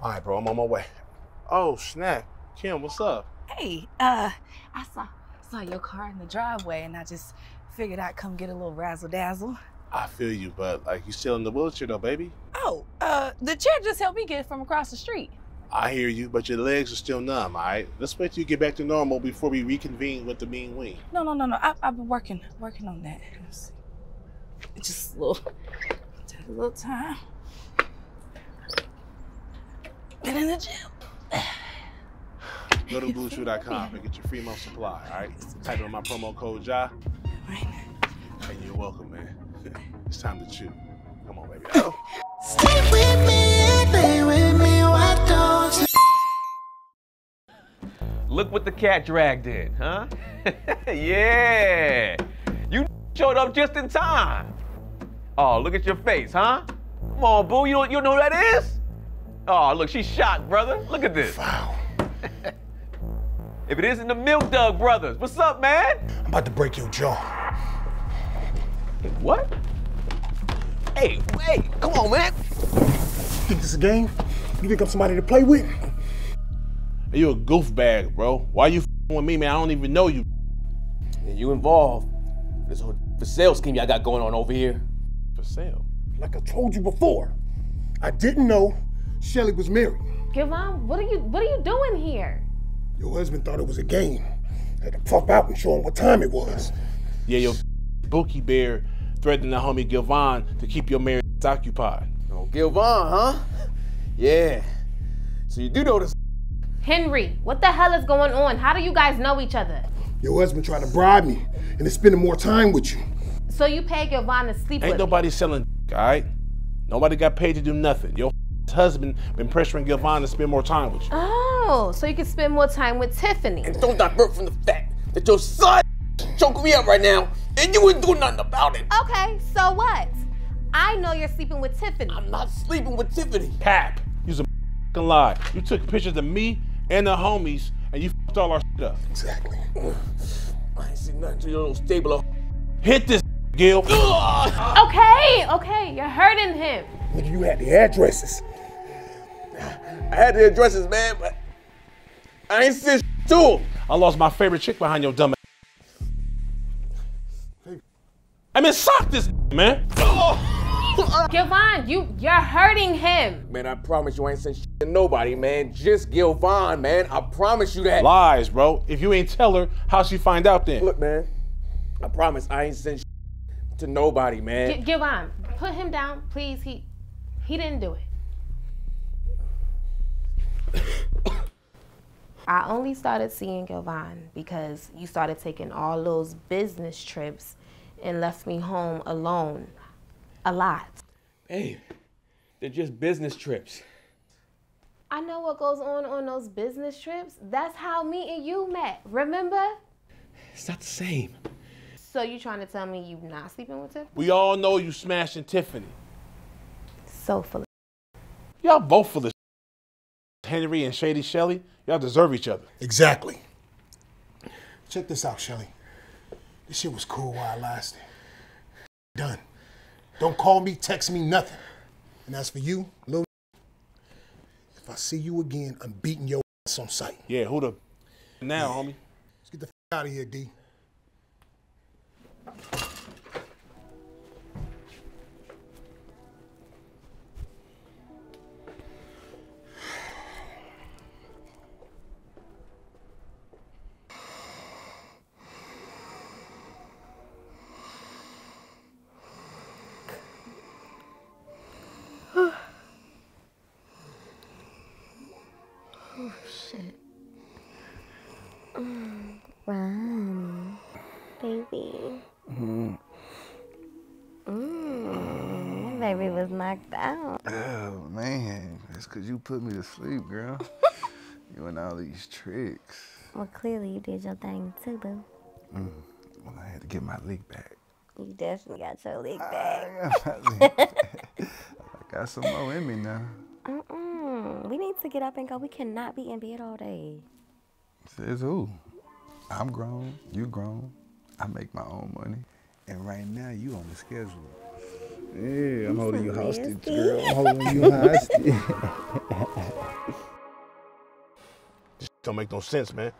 All right, bro, I'm on my way. Oh, snap. Kim, what's up? Hey, I saw your car in the driveway, and I just figured I'd come get a little razzle-dazzle. I feel you, but like you still in the wheelchair, though, baby. Oh, the chair just helped me get from across the street. I hear you, but your legs are still numb, all right? Let's wait till you get back to normal before we reconvene with the mean wing. No. I've been working on that. Just a little, take a little time. Been in the gym. Go to bluechew.com and get your free month supply, all right? Type in my promo code, Ja. Right. And you're welcome, man. It's time to chew. Come on, baby. Oh. Stay with me, play with me, why don't you? Look what the cat dragged in, huh? Yeah! You showed up just in time. Oh, look at your face, huh? Come on, boo, you know who that is? Oh, look, she's shocked, brother. Look at this. Wow. If it isn't the Milk Dug brothers, what's up, man? I'm about to break your jaw. Hey, what? Hey, wait, come on, man. Think this a game? You think I'm somebody to play with? Hey, you a goof bag, bro. Why you f***ing with me, man? I don't even know you. Yeah, you involved. This whole for sale scheme y'all got going on over here. For sale? Like I told you before, I didn't know Shelly was married. Gilvaughn, what are you doing here? Your husband thought it was a game. I had to puff out and show him what time it was. Yeah, yo. Bookie Bear threatening the homie Gilvaughn to keep your marriage occupied. Oh, Gilvaughn, huh? Yeah. So you do know this. Henry, what the hell is going on? How do you guys know each other? Your husband tried to bribe me and is spending more time with you. So you paid Gilvaughn to sleep with me? Ain't nobody selling, all right? Nobody got paid to do nothing. Your husband been pressuring Gilvaughn to spend more time with you. Oh, so you can spend more time with Tiffany. And don't divert from the fact that your son choking me up right now, and you wouldn't do nothing about it. Okay, so what? I know you're sleeping with Tiffany. I'm not sleeping with Tiffany. Pap, you's a f***ing lie. You took pictures of me and the homies, and you f***ed all our shit up. Exactly. I ain't seen nothing to your little stable of hit this, Gil. Okay, you're hurting him. You had the addresses. I had the addresses, man, but I ain't seen shit to him. I lost my favorite chick behind your dumb ass. I mean, sock this, man. Oh. Gilvaughn, you're hurting him. Man, I promise you I ain't saying shit to nobody, man. Just Gilvaughn, man. I promise you that. Lies, bro. If you ain't tell her, how she find out then? Look, man, I promise I ain't saying shit to nobody, man. Gilvaughn, put him down, please. He didn't do it. I only started seeing Gilvaughn because you started taking all those business trips and left me home alone a lot. Babe, they're just business trips. I know what goes on those business trips. That's how me and you met, remember? It's not the same. So you trying to tell me you not sleeping with Tiffany? We all know you smashing Tiffany. So full of y'all both full of Henry and Shady Shelly, y'all deserve each other. Exactly. Check this out, Shelly. This shit was cool while it lasted. Done. Don't call me, text me, nothing. And as for you, little, if I see you again, I'm beating your ass on sight. Yeah, who the now, homie? Let's get the out of here, D. Oh, shit. Wow. Baby. Baby was knocked out. Oh, man. That's because you put me to sleep, girl. You and all these tricks. Well, clearly you did your thing, too, boo. Well, I had to get my leak back. You definitely got your leak back. I got my leak back. I got some more in me now. We need to get up and go. We cannot be in bed all day. Says who? I'm grown, you grown. I make my own money. And right now, you on the schedule. Yeah, I'm holding you hostage, girl. I'm holding you hostage. This don't make no sense, man.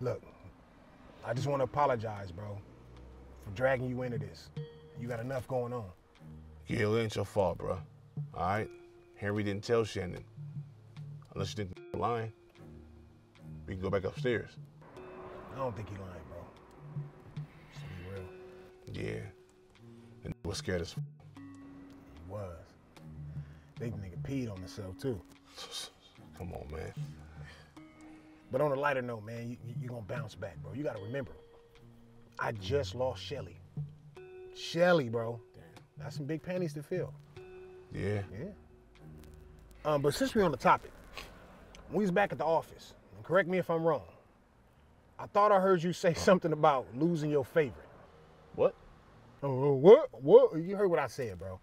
Look, I just want to apologize, bro, for dragging you into this. You got enough going on. Yeah, it ain't your fault, bro. All right? Henry didn't tell Shanon. Unless you think you're lying. We can go back upstairs. I don't think you're lying, bro. Just to be real. Yeah. And he was scared as f. He was. Big nigga peed on himself, too. Come on, man. But on a lighter note, man, you're going to bounce back, bro. You got to remember, I just lost Shelly. Shelly, bro. Damn. That's some big panties to fill. Yeah. Yeah. But since we're on the topic, we was back at the office, and correct me if I'm wrong, I thought I heard you say something about losing your favorite. What? Oh, what? You heard what I said, bro.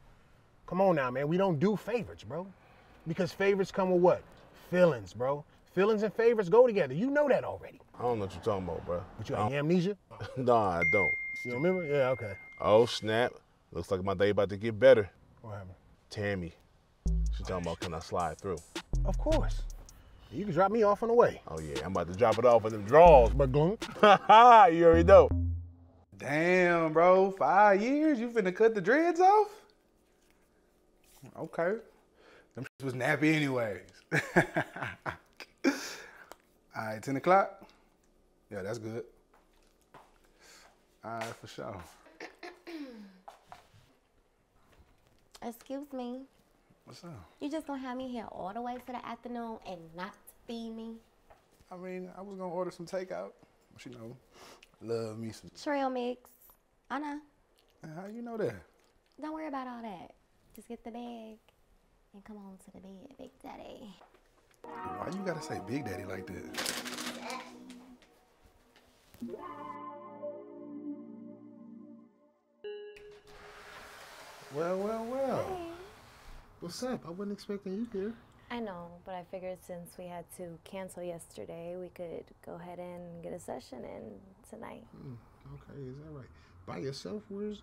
Come on now, man. We don't do favorites, bro. Because favorites come with what? Feelings, bro. Feelings and favorites go together. You know that already. I don't know what you're talking about, bro. But you have amnesia? Nah, I don't. You don't remember? Yeah, okay. Oh, snap. Looks like my day about to get better. What happened? Tammy. She's talking about, can I slide through? Of course. You can drop me off on the way. Oh, yeah. I'm about to drop it off with them draws, but gloom. Ha, you already know. Damn, bro. 5 years? You finna cut the dreads off? Okay. Them shits was nappy anyways. All right, 10 o'clock? Yeah, that's good. All right, for sure. Excuse me. What's up? You just gonna have me here all the way to the afternoon and not feed me? I mean, I was gonna order some takeout. But you know, love me some trail mix. I know. How you know that? Don't worry about all that. Just get the bag and come on to the bed, Big Daddy. Why you gotta say Big Daddy like that? Well, well, well. Hey. What's up? I wasn't expecting you here. I know, but I figured since we had to cancel yesterday, we could go ahead and get a session in tonight. Okay, is that right? By yourself? Where's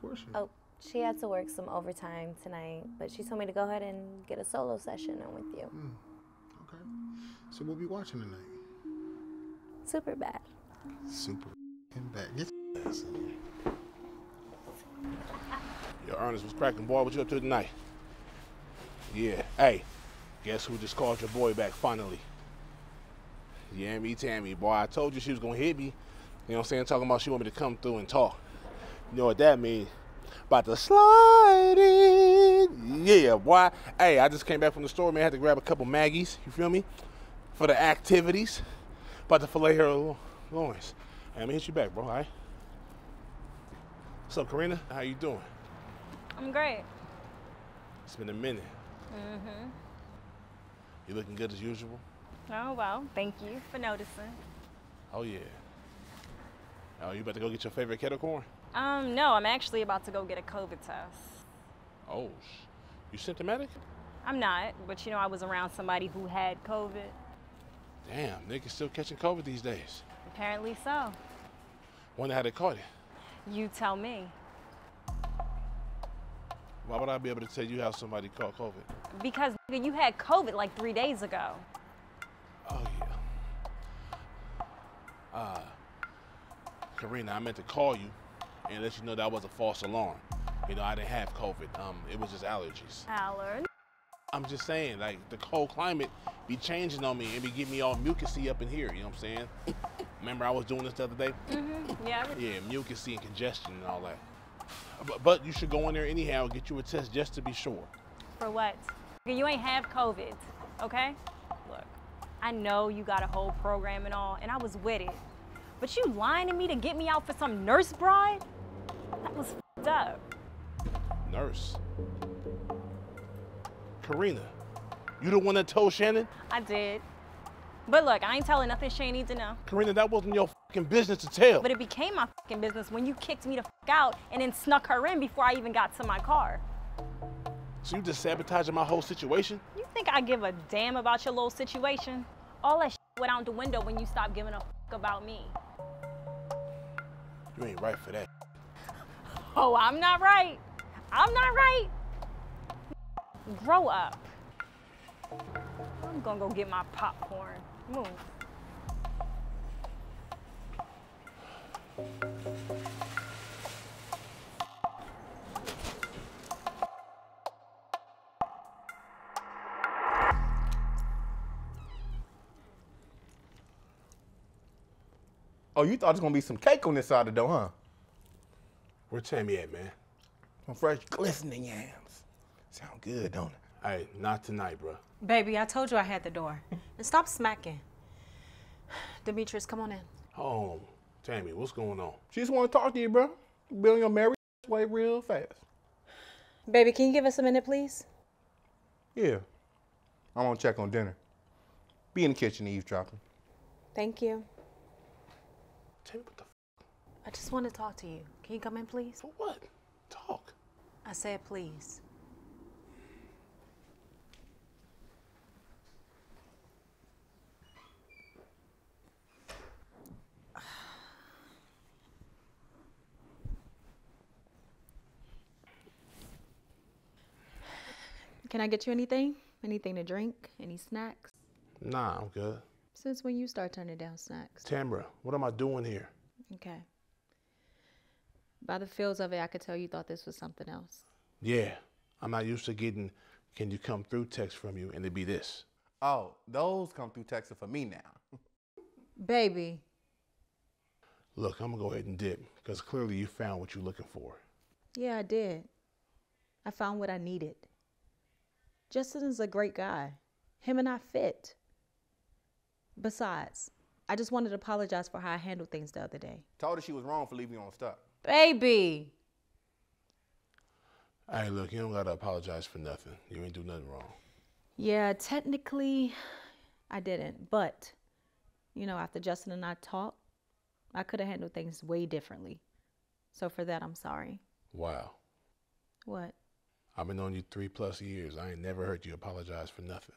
Portia? Oh, she had to work some overtime tonight, but she told me to go ahead and get a solo session in with you. Okay. So we'll be watching tonight. Super bad. Super bad. Get your ass in here. Yo, Ernest was cracking, boy. What you up to tonight? Yeah, hey, guess who just called your boy back finally? Yeah, me, Tammy, boy. I told you she was gonna hit me. You know what I'm saying? Talking about she want me to come through and talk. You know what that means? About to slide in. Yeah, boy. Hey, I just came back from the store, man. I had to grab a couple Maggies, you feel me? For the activities. About to fillet her loins. Hey, I'm gonna hit you back, bro, all right? What's up, Karina? How you doing? I'm great. It's been a minute. Mm-hmm. You looking good as usual? Oh, well, thank you for noticing. Oh, yeah. Oh, you about to go get your favorite kettle corn? No, I'm actually about to go get a COVID test. Oh, you symptomatic? I'm not, but you know, I was around somebody who had COVID. Damn, niggas still catching COVID these days. Apparently so. Wonder how they caught it. You tell me. Why would I be able to tell you how somebody caught COVID? Because you had COVID like 3 days ago. Oh, yeah. Karina, I meant to call you and let you know that was a false alarm. You know, I didn't have COVID. It was just allergies. Allergies? I'm just saying, like, the cold climate be changing on me and be getting me all mucousy up in here, you know what I'm saying? Remember I was doing this the other day? Mm-hmm, yeah. Yeah, mucousy and congestion and all that. But you should go in there anyhow, get you a test just to be sure. For what? You ain't have COVID, okay? Look, I know you got a whole program and all, and I was with it. But you lying to me to get me out for some nurse bride? That was f***ed up. Nurse? Karina, you the one that told Shanon? I did. But look, I ain't telling nothing Shane needs to know. Karina, that wasn't your f***ing business to tell. But it became my f***ing business when you kicked me the f*** out and then snuck her in before I even got to my car. So you just sabotaging my whole situation? You think I give a damn about your little situation? All that went out the window when you stopped giving a f*** about me. You ain't right for that. No, I'm not right. I'm not right. Grow up. I'm gonna go get my popcorn. Move. Oh, you thought it was gonna be some cake on this side of the door, huh? Where Tammy at, man? Some fresh glistening yams. Sound good, don't it? Hey, not tonight, bro. Baby, I told you I had the door. And stop smacking. Demetrius, come on in. Oh, Tammy, what's going on? She just wanna talk to you, bro. Building your married way real fast. Baby, can you give us a minute, please? Yeah. I'm gonna check on dinner. Be in the kitchen eavesdropping. Thank you. Tammy, what the f? I just want to talk to you. Can you come in, please? For what? Talk. I said please. Can I get you anything? Anything to drink? Any snacks? Nah, I'm good. Since when you start turning down snacks? Tamra, what am I doing here? Okay. By the feels of it, I could tell you thought this was something else. Yeah, I'm not used to getting, can you come through text from you, and it'd be this. Oh, those come through texts are for me now. Baby. Look, I'm gonna go ahead and dip, because clearly you found what you're looking for. Yeah, I did. I found what I needed. Justin is a great guy. Him and I fit. Besides, I just wanted to apologize for how I handled things the other day. Told her she was wrong for leaving you on stop. Baby! Hey, look, you don't gotta apologize for nothing. You ain't do nothing wrong. Yeah, technically, I didn't. But, you know, after Justin and I talked, I could have handled things way differently. So for that, I'm sorry. Wow. What? I've been on you 3+ years. I ain't never heard you apologize for nothing.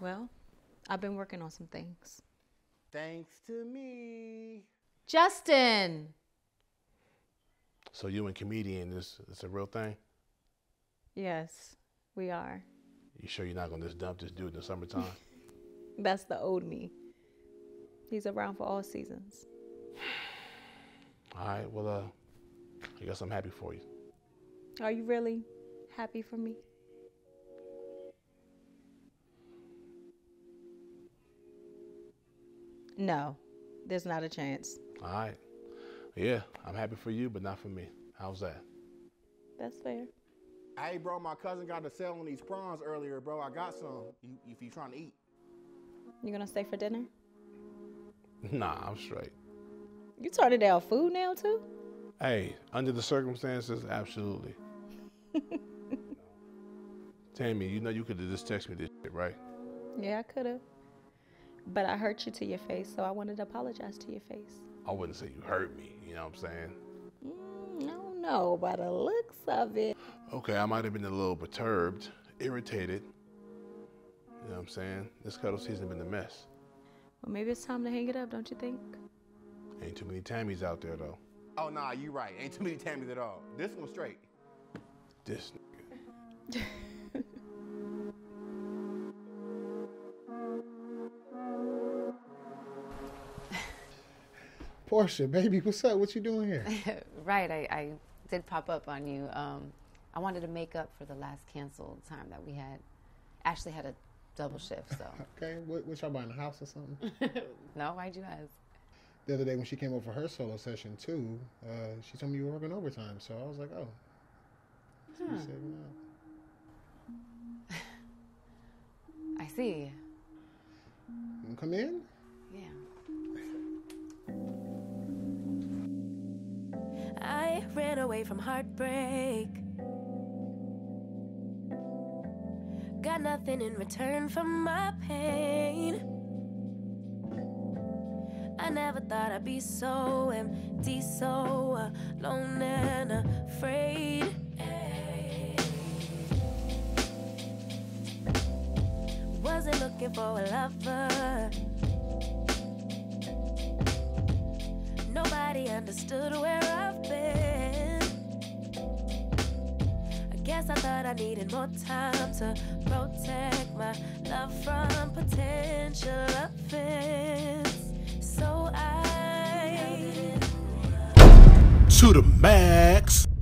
Well, I've been working on some things. Thanks to me. Justin! So you and comedian, it's a real thing? Yes, we are. You sure you're not gonna just dump this dude in the summertime? That's the old me. He's around for all seasons. All right, well, I guess I'm happy for you. Are you really happy for me? No, there's not a chance. All right. Yeah, I'm happy for you, but not for me. How's that? That's fair. Hey, bro, my cousin got to sell on these prawns earlier, bro. I got some. If you trying to eat. You gonna stay for dinner? Nah, I'm straight. You turning down food now, too? Hey, under the circumstances, absolutely. Tammy, you know you could have just texted me this shit, right? Yeah, I could have. But I hurt you to your face, so I wanted to apologize to your face. I wouldn't say you hurt me, you know what I'm saying? I don't know by the looks of it. Okay, I might have been a little perturbed, irritated. You know what I'm saying? This cuddle season been a mess. Well, maybe it's time to hang it up, don't you think? Ain't too many Tammys out there, though. Oh, nah, you right. Ain't too many Tammys at all. This one's straight. This nigga. Portia, baby, what's up? What you doing here? Right, I did pop up on you. I wanted to make up for the last canceled time that we had. Ashley had a double shift, so. Okay, what y'all buying, a house or something? No, why'd you ask? The other day when she came over for her solo session too, she told me you were working overtime, so I was like, oh. So you saving up. I see. You come in? Yeah. I ran away from heartbreak. Got nothing in return for my pain. I never thought I'd be so empty, so alone and afraid. Wasn't looking for a lover. Nobody understood where I've been. Yes, I thought I needed more time to protect my love from potential offense. So I... To the max.